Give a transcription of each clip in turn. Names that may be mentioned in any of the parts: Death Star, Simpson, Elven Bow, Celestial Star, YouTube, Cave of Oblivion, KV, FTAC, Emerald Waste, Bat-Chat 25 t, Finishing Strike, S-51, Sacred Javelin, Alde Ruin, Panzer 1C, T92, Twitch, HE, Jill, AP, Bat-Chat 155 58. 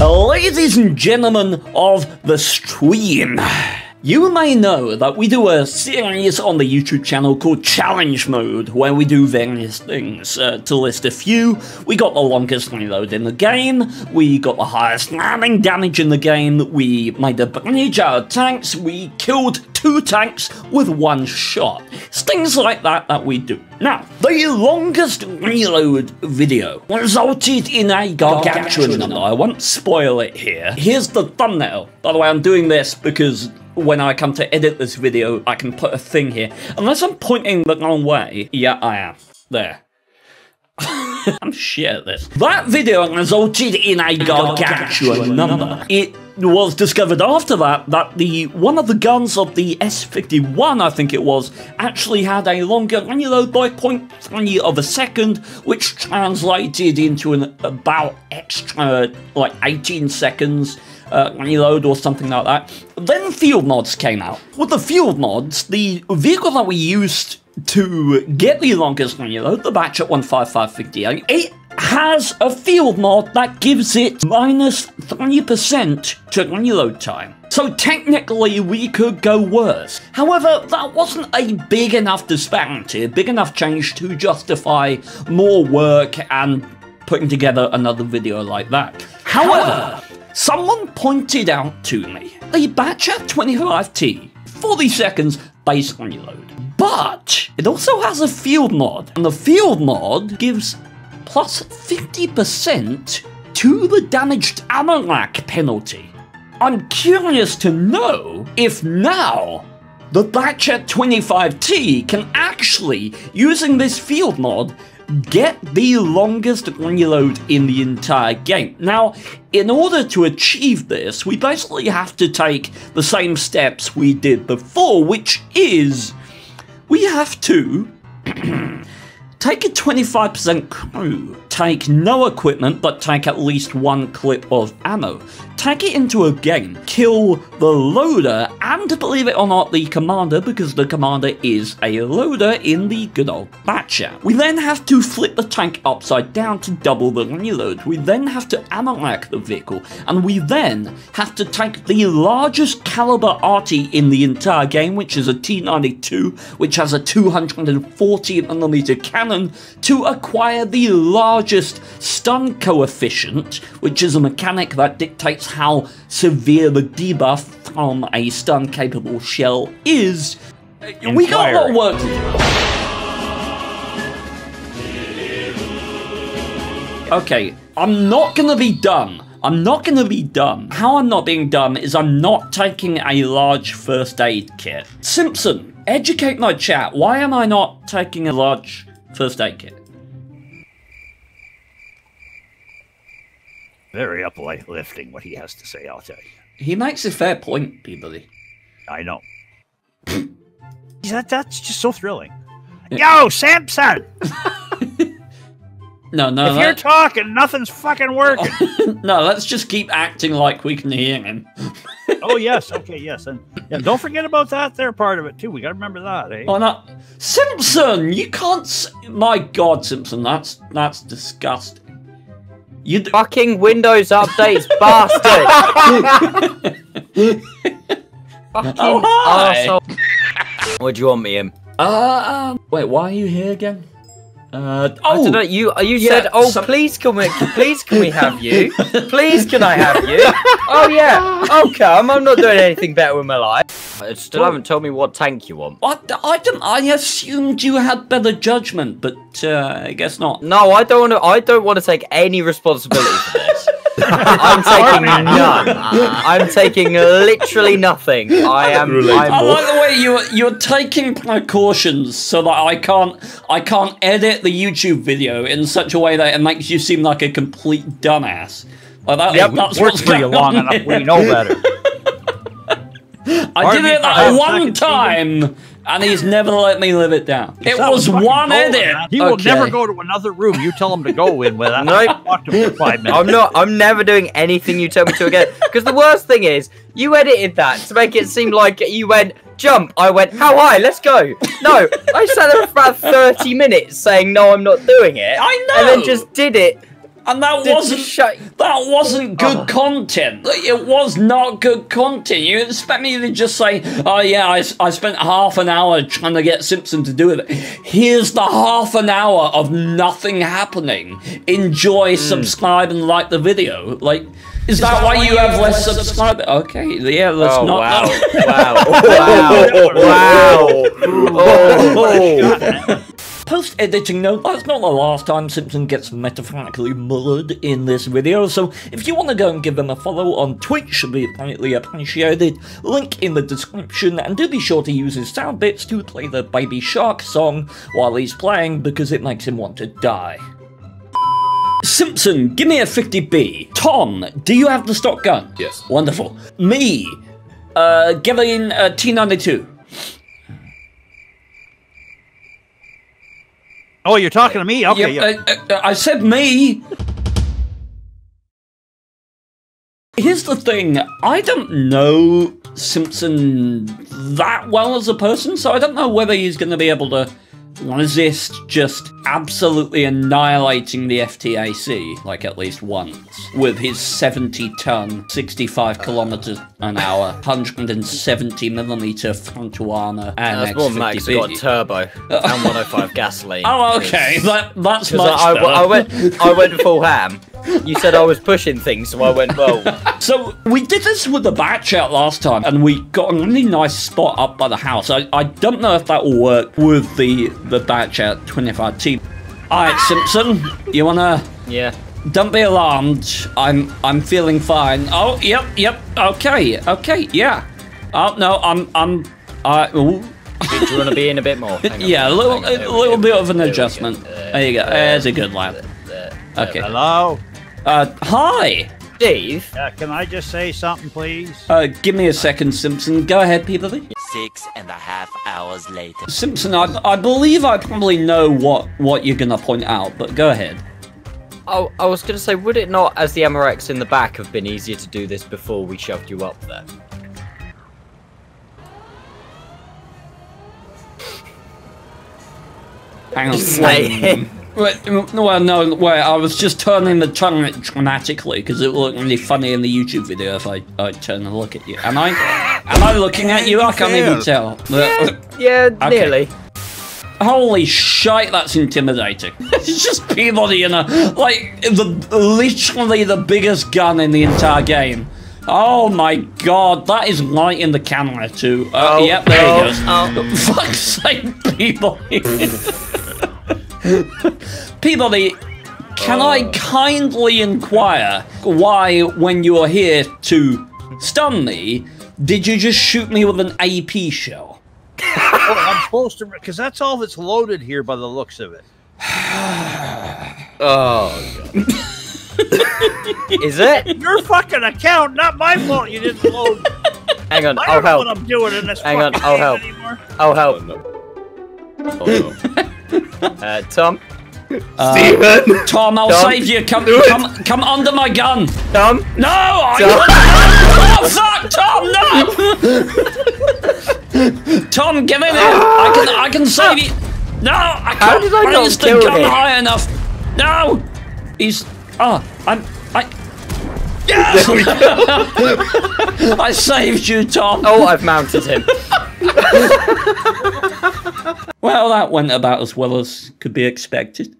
Ladies and gentlemen of the stream, you may know that we do a series on the YouTube channel called Challenge Mode, where we do various things. To list a few, we got the longest reload in the game, we got the highest landing damage in the game, we made a bridge out of tanks, we killed 2 tanks with 1 shot. It's things like that we do. Now, the longest reload video resulted in a gargantuan number. I won't spoil it here. Here's the thumbnail. By the way, I'm doing this because when I come to edit this video, I can put a thing here. Unless I'm pointing the wrong way. Yeah, I am. There. I'm shit at this. That video resulted in a gargantuan number. It was discovered after that one of the guns of the S-51, I think it was, actually had a longer reload by 0.3 of a second, which translated into an about extra, like, 18 seconds. Reload or something like that. Then field mods came out. With the field mods, the vehicle that we used to get the longest reload, the Bat-Chat 155 58, it has a field mod that gives it minus 3% to reload time. So technically we could go worse. However, that wasn't a big enough disparity, a big enough change to justify more work and putting together another video like that. However, someone pointed out to me the Bat-Chat 25 t 40 seconds base reload, but it also has a field mod, and the field mod gives plus 50% to the damaged ammo rack penalty. I'm curious to know if now the Bat-Chat 25 t can actually, using this field mod, get the longest reload in the entire game. Now, in order to achieve this, we basically have to take the same steps we did before, which is we have to take a 25% crew, take no equipment, but take at least 1 clip of ammo, take it into a game, kill the loader, and believe it or not, the commander, because the commander is a loader in the good old Bat-Chat. We then have to flip the tank upside down to double the reload. We then have to ammo rack the vehicle, and we then have to take the largest caliber arty in the entire game, which is a T92, which has a 240mm cannon, to acquire the largest stun coefficient, which is a mechanic that dictates how severe the debuff from a stun-capable shell is. We got a lot of work to do. Okay, I'm not gonna be dumb. I'm not gonna be dumb. How I'm not being dumb is I'm not taking a large first aid kit. Simpson, educate my chat. Why am I not taking a large first aid kit? Very uplifting what he has to say, I'll tell you. He makes a fair point, Peabody. I know. That's just so thrilling. Yo, Samson! No. If you're talking, nothing's fucking working. No, let's just keep acting like we can hear him. Oh, yes. Okay, yes. And yeah, don't forget about that. They're part of it, too. We got to remember that, eh? Oh, no. Simpson! You can't... My God, Simpson. That's disgusting. You fucking Windows updates, bastard! Fucking arsehole. What do you want me in? Wait, why are you here again? I don't know, you said, oh, some... please can we have you? Please can I have you? Oh yeah, I'll come, I'm not doing anything better with my life. I still haven't told me what tank you want. I assumed you had better judgment, but I guess not. No, I don't want to take any responsibility for this. I'm taking none. I'm taking literally nothing. I like the way you're taking precautions so that I can't edit the YouTube video in such a way that it makes you seem like a complete dumbass. Like that's what's going on. Long enough. We know better. I did it that one time, and he's never let me live it down. It was one edit. He will never go to another room you tell him to go in without talking to him for 5 minutes. I'm never doing anything you tell me to again. Because the worst thing is, you edited that to make it seem like you went, jump. I went, how high? Let's go. No, I sat there for about 30 minutes saying, no, I'm not doing it. I know. And then just did it. And that wasn't good content. It was not good content. You expect me to just say, oh yeah, I spent half an hour trying to get Simpson to do it. Here's the half an hour of nothing happening. Enjoy, subscribe, and like the video. Like, is that why you have less subscribers? Okay, yeah, let's not. Wow. Wow. Post-editing note, that's not the last time Simpson gets metaphorically mullered in this video, so if you want to go and give him a follow on Twitch, it'd be greatly appreciated. Link in the description, and do be sure to use his sound bits to play the Baby Shark song while he's playing, because it makes him want to die. Simpson, give me a 50B. Tom, do you have the stock gun? Yes. Wonderful. Me, giving a T92. Oh, you're talking to me? Okay. Yep, yeah. I said me. Here's the thing. I don't know Simpson that well as a person, so I don't know whether he's going to be able to resist just absolutely annihilating the FTAC, like at least once, with his 70-ton, 65 km/h, 170mm frontal armor, and that's more than that, 'cause we got a turbo and 105 gasoline. Oh, okay, that's much. I went full ham. You said I was pushing things, so I went roll. So we did this with the Bat-Chat last time, and we got a really nice spot up by the house. I don't know if that will work with the Bat-Chat 25 t. Alright, Simpson, you wanna? Yeah. Don't be alarmed. I'm feeling fine. Oh, yep. Okay, yeah. Oh no, ooh. Do you wanna be in a bit more? Yeah, a little bit of an adjustment. There you go. There's a good lad. Okay. Hello. Hi. Dave. Can I just say something, please? Give me a second, Simpson. Go ahead, Peabody. 6.5 hours later. Simpson, I believe I probably know what you're gonna point out, but go ahead. Oh, I was gonna say, would it not, as the MRX in the back, have been easier to do this before we shoved you up there? Hang on. Well, no, wait, I was just turning the turret dramatically because it looked really funny in the YouTube video if I turn and look at you. Am I looking at you? I can't even tell. Yeah, okay. Nearly. Holy shite, that's intimidating. It's just Peabody in literally the biggest gun in the entire game. Oh my god, that is light in the camera too. Yep, there he goes. Fuck's sake, Peabody. Peabody, can I kindly inquire why, when you were here to stun me, did you just shoot me with an AP shell? I'm supposed to, because that's all that's loaded here by the looks of it. Oh, God. Is it? Your fucking account, not my fault you didn't load. Hang on, I'll help. I don't know what I'm doing in this fucking game anymore. I'll help. Tom? Steven! Tom, I'll save you. Come under my gun. Tom? No! Oh, fuck! Tom, no! Tom, give it in. I can save you. No! I can't. How did I not kill him? High enough. No! He's... Yes! I saved you, Tom. Oh, I've mounted him. Well, that went about as well as could be expected.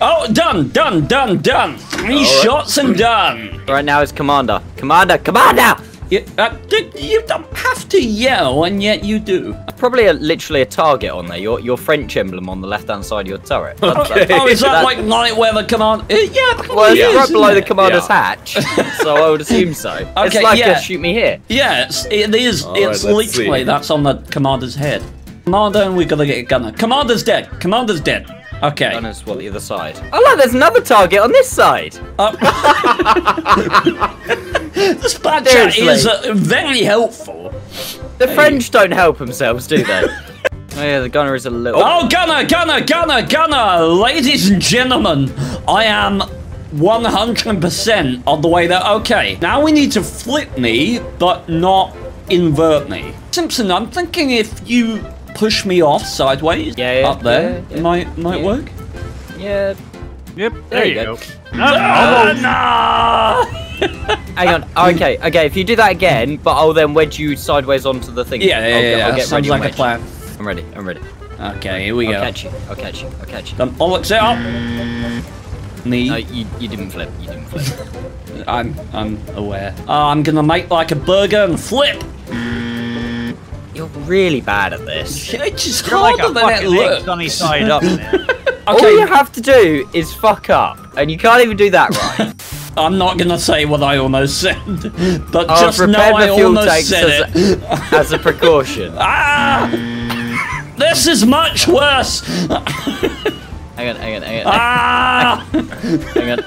Oh, done. Three shots and done. Right now it's Commander. Commander! You don't have to yell, and yet you do. Probably literally a target on there. Your French emblem on the left-hand side of your turret. Okay. Oh, is that like light weather command? Yeah, probably. Well, it's right below the commander's hatch, so I would assume so. Okay, it's like a shoot me here. Yeah, it is. All it's right, literally that's on the commander's head. Commander, and we've got to get a gunner. Commander's dead. Okay. Gunner's on the other side. Oh look, there's another target on this side. This Bat-Chat is very helpful. The French don't help themselves, do they? Oh yeah, the gunner is a little... Oh, gunner! Ladies and gentlemen, I am 100% on the way there. Okay, now we need to flip me, but not invert me. Simpson, I'm thinking if you push me off sideways up there, it might work. Yep. Yep. There you go. No! Hang on. Okay. Okay. If you do that again, but I'll then wedge you sideways onto the thing. Yeah. I'll get sounds ready like a plan. I'm ready. I'm ready. Okay. Here we go. I'll catch you. I'll catch you. I'll catch you. Come on, sit up. Knee. No, you didn't flip. You didn't flip. I'm aware. Oh, I'm gonna make like a burger and flip. You're really bad at this. It's just harder than it looks. Sunny side up. Okay. All you have to do is fuck up, and you can't even do that right. I'm not gonna say what I almost said, but just know I almost said it as a precaution. Ah! This is much worse. Hang on. Ah! Hang on.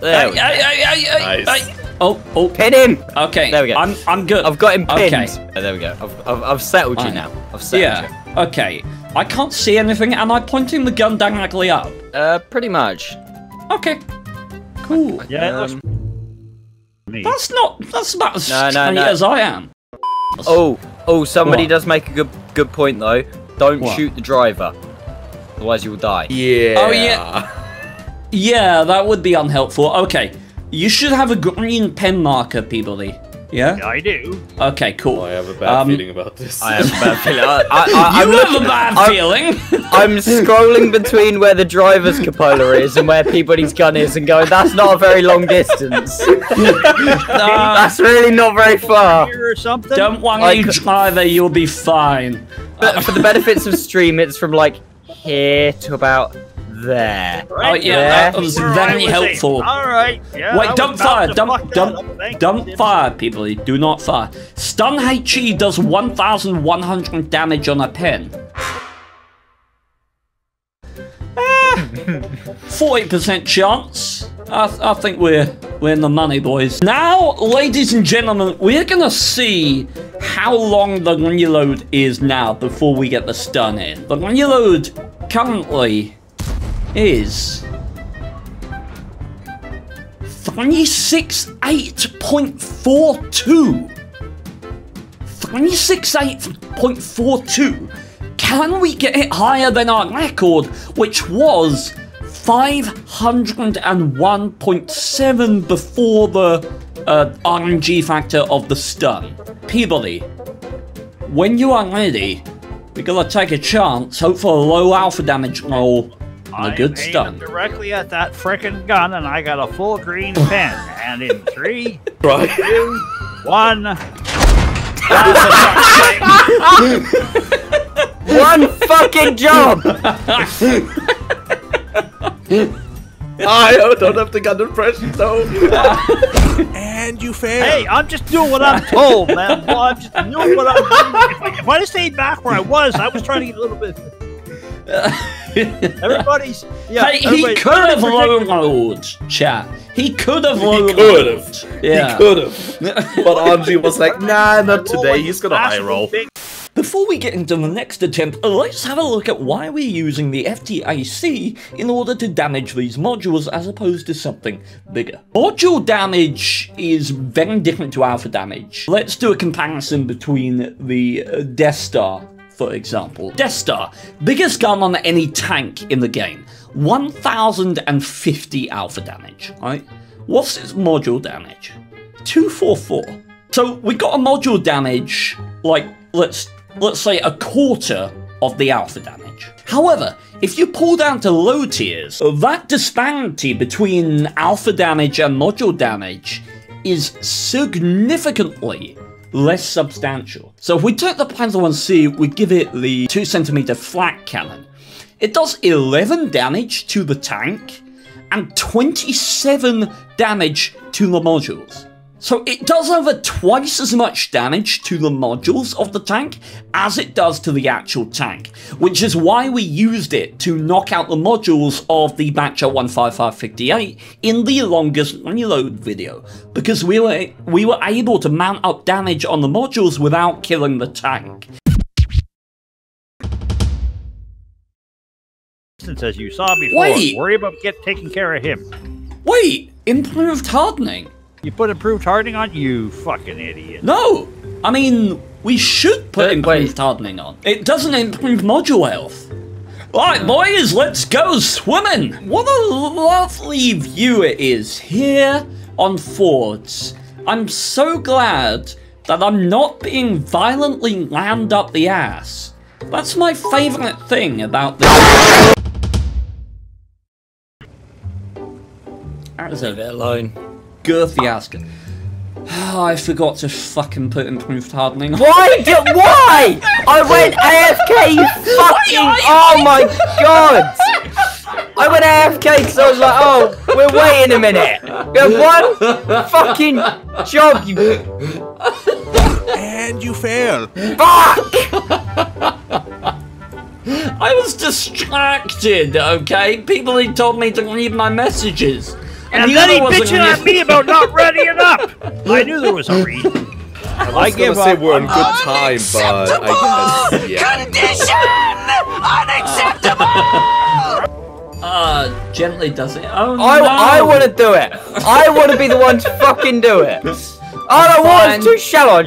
There we go. Nice. Oh, pin him! Okay, there we go. I'm good. I've got him pinned. Okay. Oh, there we go. I've settled you now. I've settled you. Yeah, okay. I can't see anything. Am I pointing the gun directly up? Pretty much. Okay. Cool. Yeah, that's not... That's about as straight as I am. Oh, somebody does make a good point, though. Don't shoot the driver. Otherwise, you will die. Yeah. Oh, yeah. Yeah, that would be unhelpful. Okay. You should have a green pen marker, Peabody. Yeah? I do. Okay, cool. I have a bad feeling about this. I have a bad feeling. You have a bad feeling? I'm scrolling between where the driver's cupola is and where Peabody's gun is and going, that's not a very long distance. That's really not very far. Or something. Don't worry, driver, you'll be fine. But for the benefits of stream, it's from like here to about... There. Right that was very helpful. All right. Yeah, wait, don't fire. Don't fire, people. Do not fire. Stun HE does 1,100 damage on a pen. 40% chance. I think we're in the money, boys. Now, ladies and gentlemen, we're gonna see how long the reload is now before we get the stun in. The reload currently is 368.42. 368.42. Can we get it higher than our record, which was 501.7 before the RNG factor of the stun? Peabody, when you are ready, we gotta take a chance, hope for a low alpha damage roll. A good stun. Directly at that frickin' gun, and I got a full green pen. And in 3, 2, 1. One fucking job. I don't have the gun impression though. And you fail. Hey, I'm just doing what I'm told, man. Well, I'm just doing what I'm told. If I just stayed back where I was trying to get a little bit. Everybody's. Yeah, hey, everybody's, he could have rolled, chat. He could have rolled. He could have. But Angie was like, nah, not today. He's gonna high roll. Before we get into the next attempt, let's have a look at why we're using the FTAC in order to damage these modules as opposed to something bigger. Module damage is very different to alpha damage. Let's do a comparison between the Death Star, for example. Death Star, biggest gun on any tank in the game, 1,050 alpha damage, right? What's its module damage? 244. So we got a module damage, like, let's say a quarter of the alpha damage. However, if you pull down to low tiers, that disparity between alpha damage and module damage is significantly less substantial. So if we take the Panzer 1C, we give it the 2 cm flak cannon. It does 11 damage to the tank and 27 damage to the modules. So it does over twice as much damage to the modules of the tank as it does to the actual tank, which is why we used it to knock out the modules of the Bat-Chat 155 58 in the longest reload video, because we were able to mount up damage on the modules without killing the tank. As you saw before, worry about taking care of him. Wait, improved hardening. You put improved hardening on? You fucking idiot. No! I mean, we should put improved hardening on. It doesn't improve module health. Alright boys, let's go swimming! What a lovely view it is here on Fords. I'm so glad that I'm not being violently rammed up the ass. That's my favourite thing about this. That was a bit alone. Girthy asking. I forgot to fucking put improved hardening. Why? Why? I went AFK fucking. Oh my god! I went AFK because I was like, oh, we're waiting a minute. We have one fucking job, you. And you fail. Fuck! I was distracted, okay? People had told me to leave my messages. And then he bitching at me about not readying up! I knew there was a reason. I was gonna say we're on good time, but I guess, yeah. Condition! Unacceptable! Gently does it. Oh, no. I wanna do it! I wanna be the one to fucking do it! I don't want it! It's too shallow!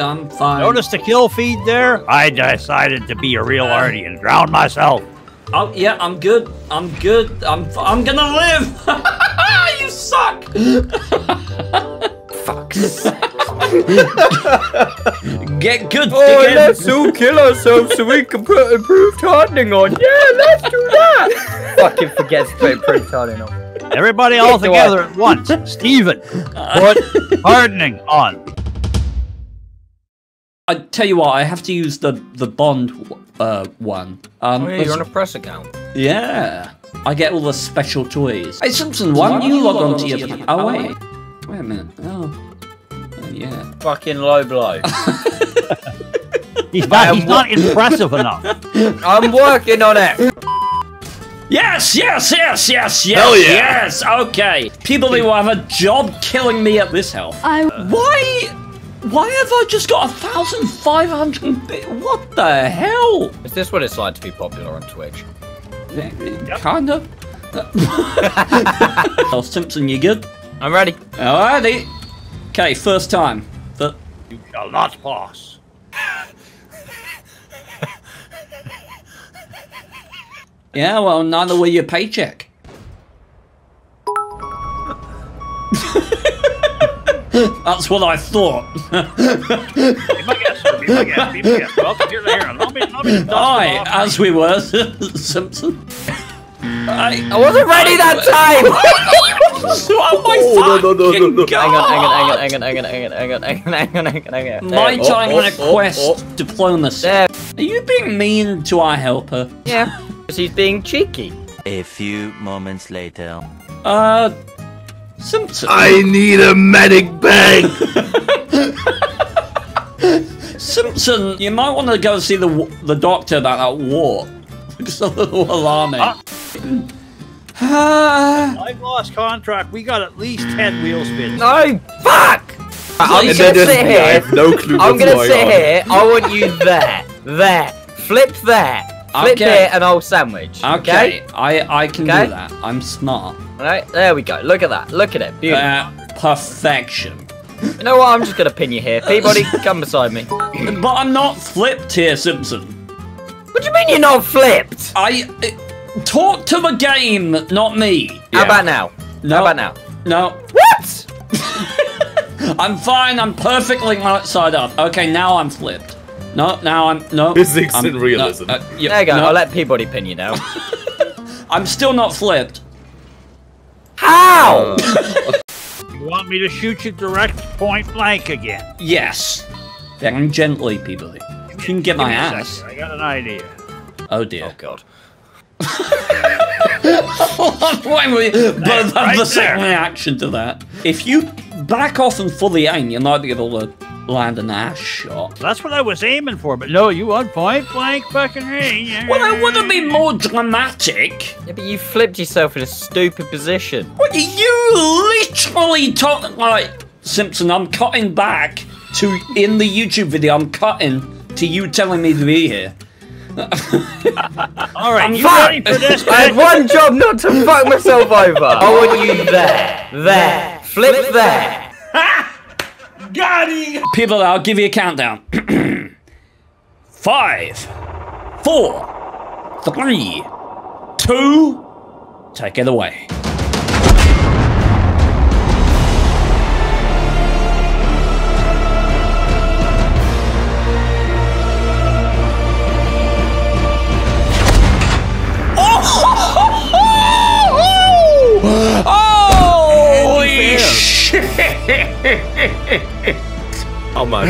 I'm fine. Notice the kill feed there? I decided to be a real arty and drown myself. Oh, yeah, I'm good. I'm good. I'm gonna live! You suck! Fuck. Get good, dickhead. Let's all kill ourselves so we can put improved hardening on. Yeah, let's do that! Fucking forgets to put improved hardening on. Everybody all together at once. Steven, put hardening on. I tell you what, I have to use the bond one. Oh, yeah, you're on a press account. Yeah. I get all the special toys. Hey, Simpson, why don't you log on to your... Oh, wait a minute. Oh yeah. Fucking low blow. he's not impressive enough. I'm working on it. Yes, okay. People who have a job killing me at this health. Why have I just got 1,500 bit? What the hell? Is this what it's like to be popular on Twitch? Yep. Kind of. Oh, Simpson, you good? I'm ready. Alrighty. Okay, first time. You shall not pass. Yeah, well, neither will your paycheck. That's what I thought. Aye, as we were, Simpson. I wasn't ready that time! Hang on. My time request diplomacy. Are you being mean to our helper? Yeah, because he's being cheeky. A few moments later. Simpson. I need a medic bag! Simpson, you might want to go see the doctor about that war. It's a little alarming. I've lost contract. We got at least 10 wheel spins. No, fuck! I'm gonna sit here. I have no clue what's going on. I'm gonna sit here. I want you there. There. Flip there. Flip here and I'll sandwich. Okay. I can do that. I'm smart. Alright, there we go. Look at that. Look at it. Beautiful. Perfection. You know what? I'm just going to pin you here. Peabody, come beside me. But I'm not flipped here, Simpson. What do you mean you're not flipped? Talk to the game, not me. Yeah. How about now? No. How about now? No. What? I'm fine. I'm perfectly right side up. Okay, now I'm flipped. No, now I'm... No. Physics and realism. No, yeah, there you go. No. I'll let Peabody pin you now. I'm still not flipped. How? You want me to shoot you direct point blank again? Yes. Then gently, people. You can get my ass. I got an idea. Oh dear. Oh god. Wait, but that's the second reaction to that. If you back off and fully aim, you might be able to land an ass shot. That's what I was aiming for, but no, you on point blank fucking range. Well, that would have been more dramatic. Yeah, but you flipped yourself in a stupid position. What, you literally talking like, Simpson, I'm cutting back to, in the YouTube video, I'm cutting to you telling me to be here. Alright, you ready for this? I had one job, not to fuck myself over. I want you there, there, flip there. Got it. People, I'll give you a countdown. 5, 4, 3, 2, take it away. How much?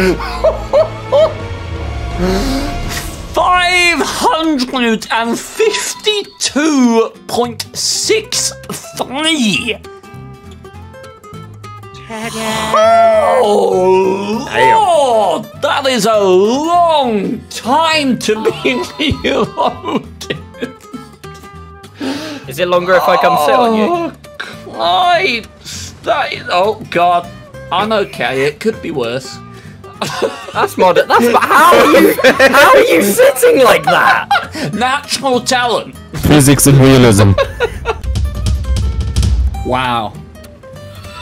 552.63. Oh Lord, that is a long time to be reloaded. Is it longer if I come sit on you? Christ, that is, oh God. I'm okay. It could be worse. That's modern. That's how are you sitting like that? Natural talent. Physics and realism. Wow.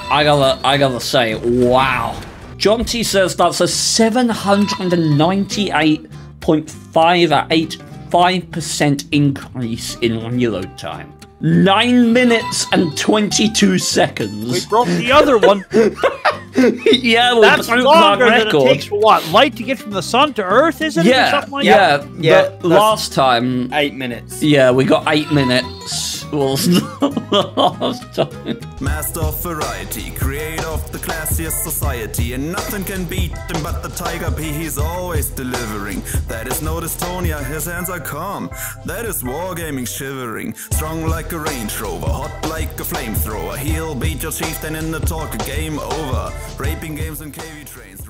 I gotta say, wow. John T says that's a 798.585% increase in reload time. 9 minutes and 22 seconds. We broke the other one. Yeah, well, that's longer than it takes for what? Light to get from the sun to Earth, isn't it? Yeah, something like that? Yeah. But last time, 8 minutes. Yeah, we got 8 minutes. Well, last time. Master of variety, creator of the classiest society, and nothing can beat him but the tiger pea he's always delivering. That is no dystonia, his hands are calm. That is wargaming shivering. Strong like a Range Rover, hot like a flamethrower. He'll beat your chieftain in the talk, game over. Raping games and KV trains.